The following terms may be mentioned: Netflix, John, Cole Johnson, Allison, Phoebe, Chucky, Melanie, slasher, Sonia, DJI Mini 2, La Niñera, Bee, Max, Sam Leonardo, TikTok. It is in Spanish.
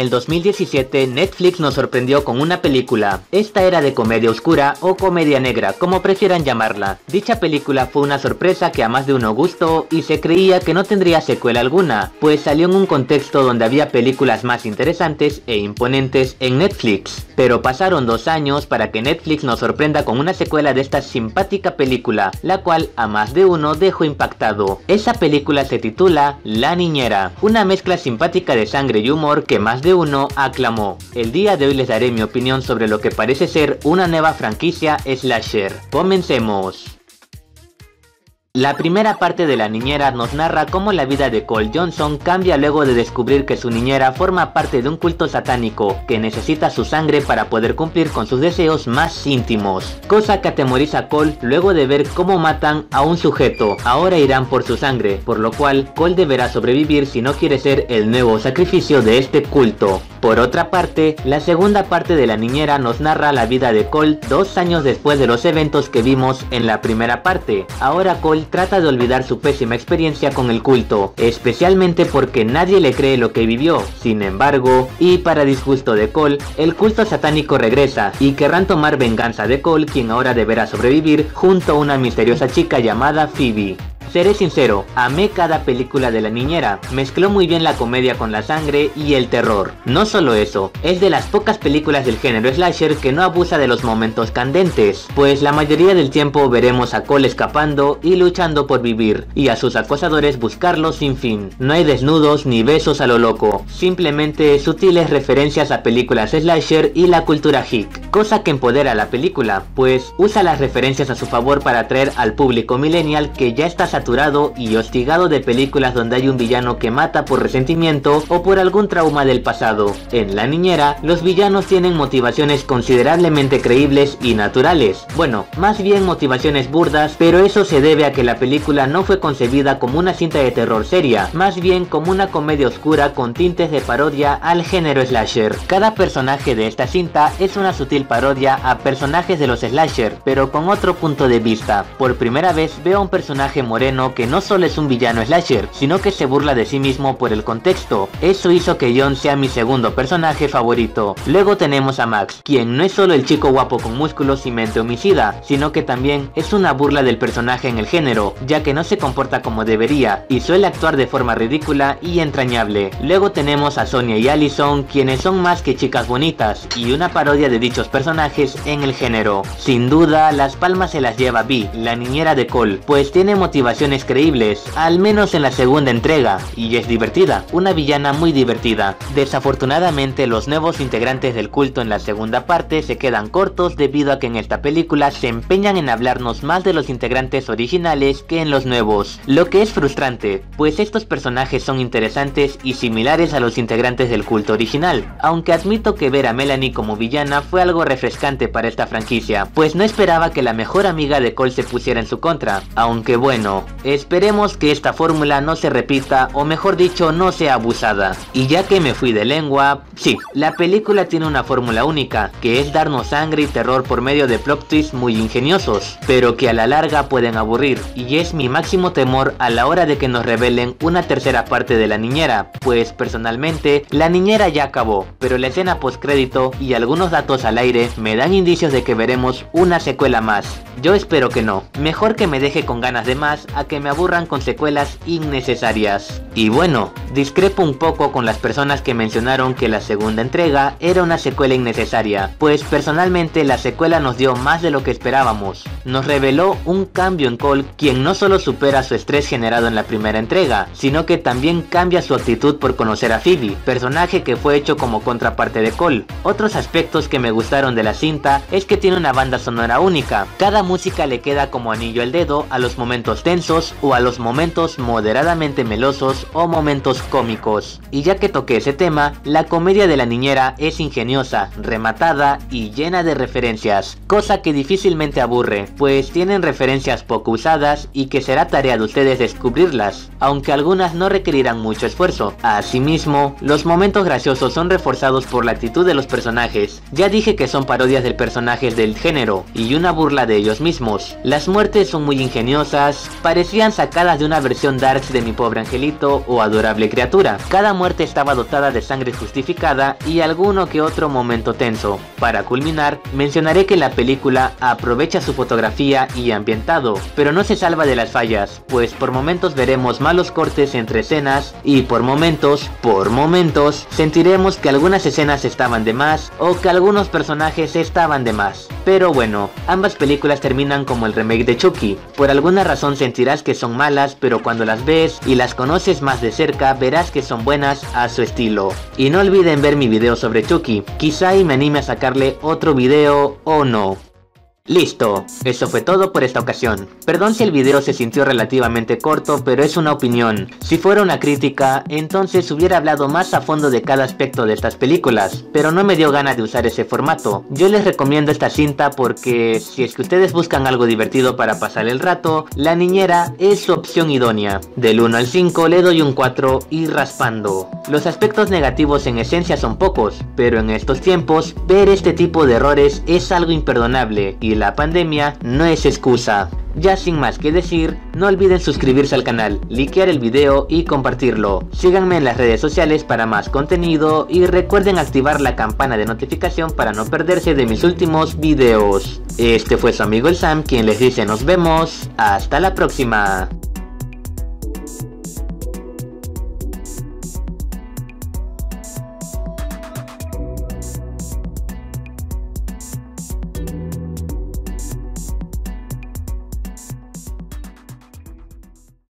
el 2017 Netflix nos sorprendió con una película. Esta era de comedia oscura o comedia negra, como prefieran llamarla. Dicha película fue una sorpresa que a más de uno gustó y se creía que no tendría secuela alguna, pues salió en un contexto donde había películas más interesantes e imponentes en Netflix. Pero pasaron 2 años para que Netflix nos sorprenda con una secuela de esta simpática película, la cual a más de uno dejó impactado. Esa película se titula La Niñera, una mezcla simpática de sangre y humor que más de uno aclamó. El día de hoy les daré mi opinión sobre lo que parece ser una nueva franquicia slasher. Comencemos. La primera parte de La Niñera nos narra cómo la vida de Cole Johnson cambia luego de descubrir que su niñera forma parte de un culto satánico que necesita su sangre para poder cumplir con sus deseos más íntimos, cosa que atemoriza a Cole luego de ver cómo matan a un sujeto. Ahora irán por su sangre, por lo cual Cole deberá sobrevivir si no quiere ser el nuevo sacrificio de este culto. Por otra parte, la segunda parte de La Niñera nos narra la vida de Cole 2 años después de los eventos que vimos en la primera parte. Ahora Cole trata de olvidar su pésima experiencia con el culto, especialmente porque nadie le cree lo que vivió. Sin embargo, y para disgusto de Cole, el culto satánico regresa y querrán tomar venganza de Cole, quien ahora deberá sobrevivir junto a una misteriosa chica llamada Phoebe. Seré sincero, amé cada película de La Niñera, mezcló muy bien la comedia con la sangre y el terror. No solo eso, es de las pocas películas del género slasher que no abusa de los momentos candentes, pues la mayoría del tiempo veremos a Cole escapando y luchando por vivir, y a sus acosadores buscarlo sin fin. No hay desnudos ni besos a lo loco, simplemente sutiles referencias a películas slasher y la cultura geek, cosa que empodera a la película, pues usa las referencias a su favor para atraer al público millennial que ya está saturado y hostigado de películas donde hay un villano que mata por resentimiento o por algún trauma del pasado. En La Niñera, los villanos tienen motivaciones considerablemente creíbles y naturales. Bueno, más bien motivaciones burdas, pero eso se debe a que la película no fue concebida como una cinta de terror seria, más bien como una comedia oscura con tintes de parodia al género slasher. Cada personaje de esta cinta es una sutil parodia a personajes de los slasher, pero con otro punto de vista. Por primera vez veo a un personaje moreno que no solo es un villano slasher, sino que se burla de sí mismo por el contexto. Eso hizo que John sea mi segundo personaje favorito. Luego tenemos a Max, quien no es solo el chico guapo con músculos y mente homicida, sino que también es una burla del personaje en el género, ya que no se comporta como debería y suele actuar de forma ridícula y entrañable. Luego tenemos a Sonia y Allison, quienes son más que chicas bonitas y una parodia de dichos personajes en el género. Sin duda, las palmas se las lleva Bee, la niñera de Cole, pues tiene motivación creíbles, al menos en la segunda entrega, y es divertida, una villana muy divertida. Desafortunadamente, los nuevos integrantes del culto en la segunda parte se quedan cortos debido a que en esta película se empeñan en hablarnos más de los integrantes originales que en los nuevos, lo que es frustrante, pues estos personajes son interesantes y similares a los integrantes del culto original, aunque admito que ver a Melanie como villana fue algo refrescante para esta franquicia, pues no esperaba que la mejor amiga de Cole se pusiera en su contra, aunque bueno, esperemos que esta fórmula no se repita, o mejor dicho, no sea abusada. Y ya que me fui de lengua, sí, la película tiene una fórmula única, que es darnos sangre y terror por medio de plot twists muy ingeniosos, pero que a la larga pueden aburrir, y es mi máximo temor a la hora de que nos revelen una tercera parte de La Niñera, pues personalmente, La Niñera ya acabó, pero la escena postcrédito y algunos datos al aire me dan indicios de que veremos una secuela más. Yo espero que no, mejor que me deje con ganas de más a que me aburran con secuelas innecesarias. Y bueno, discrepo un poco con las personas que mencionaron que la segunda entrega era una secuela innecesaria, pues personalmente la secuela nos dio más de lo que esperábamos. Nos reveló un cambio en Cole, quien no solo supera su estrés generado en la primera entrega, sino que también cambia su actitud por conocer a Phoebe, personaje que fue hecho como contraparte de Cole. Otros aspectos que me gustaron de la cinta es que tiene una banda sonora única, cada música le queda como anillo al dedo a los momentos tensos o a los momentos moderadamente melosos o momentos cómicos. Y ya que toqué ese tema, la comedia de La Niñera es ingeniosa, rematada y llena de referencias, cosa que difícilmente aburre, pues tienen referencias poco usadas y que será tarea de ustedes descubrirlas, aunque algunas no requerirán mucho esfuerzo. Asimismo, los momentos graciosos son reforzados por la actitud de los personajes. Ya dije que son parodias de personajes del género, y una burla de ellos ellos mismos. Las muertes son muy ingeniosas, parecían sacadas de una versión darks de Mi Pobre Angelito o Adorable Criatura. Cada muerte estaba dotada de sangre justificada y alguno que otro momento tenso. Para culminar, mencionaré que la película aprovecha su fotografía y ambientado, pero no se salva de las fallas, pues por momentos veremos malos cortes entre escenas y por momentos, sentiremos que algunas escenas estaban de más o que algunos personajes estaban de más. Pero bueno, ambas películas terminan como el remake de Chucky. Por alguna razón sentirás que son malas, pero cuando las ves y las conoces más de cerca verás que son buenas a su estilo. Y no olviden ver mi video sobre Chucky, quizá y me anime a sacarle otro video o no. Listo, eso fue todo por esta ocasión. Perdón si el video se sintió relativamente corto, pero es una opinión. Si fuera una crítica, entonces hubiera hablado más a fondo de cada aspecto de estas películas, pero no me dio ganas de usar ese formato. Yo les recomiendo esta cinta porque, si es que ustedes buscan algo divertido para pasar el rato, La Niñera es su opción idónea. Del 1 al 5 le doy un 4 y raspando. Los aspectos negativos en esencia son pocos, pero en estos tiempos, ver este tipo de errores es algo imperdonable, y la pandemia no es excusa. Ya sin más que decir, no olviden suscribirse al canal, likear el video y compartirlo. Síganme en las redes sociales para más contenido y recuerden activar la campana de notificación para no perderse de mis últimos videos. Este fue su amigo el Sam, quien les dice nos vemos, hasta la próxima.